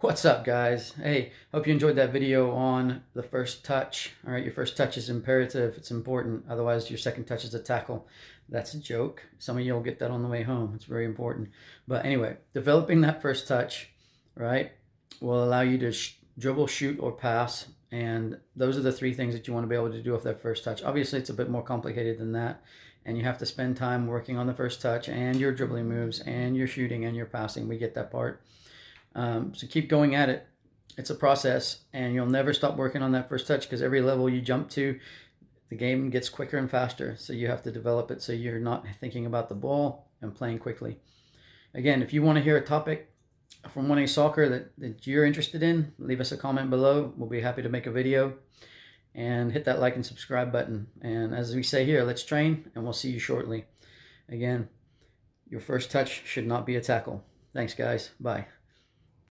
What's up, guys? Hey, hope you enjoyed that video on the first touch. All right, your first touch is imperative. It's important. Otherwise, your second touch is a tackle. That's a joke. Some of you will get that on the way home. It's very important. But anyway, developing that first touch, right, will allow you to dribble, shoot, or pass. And those are the three things that you want to be able to do with that first touch. Obviously, it's a bit more complicated than that. And you have to spend time working on the first touch and your dribbling moves and your shooting and your passing. We get that part. So keep going at it. It's a process, and you'll never stop working on that first touch, because every level you jump to, the game gets quicker and faster. So you have to develop it so you're not thinking about the ball and playing quickly. Again, if you want to hear a topic from 1A Soccer that you're interested in, leave us a comment below. We'll be happy to make a video. And hit that like and subscribe button. And as we say here, let's train, and we'll see you shortly. Again, your first touch should not be a tackle. Thanks, guys. Bye.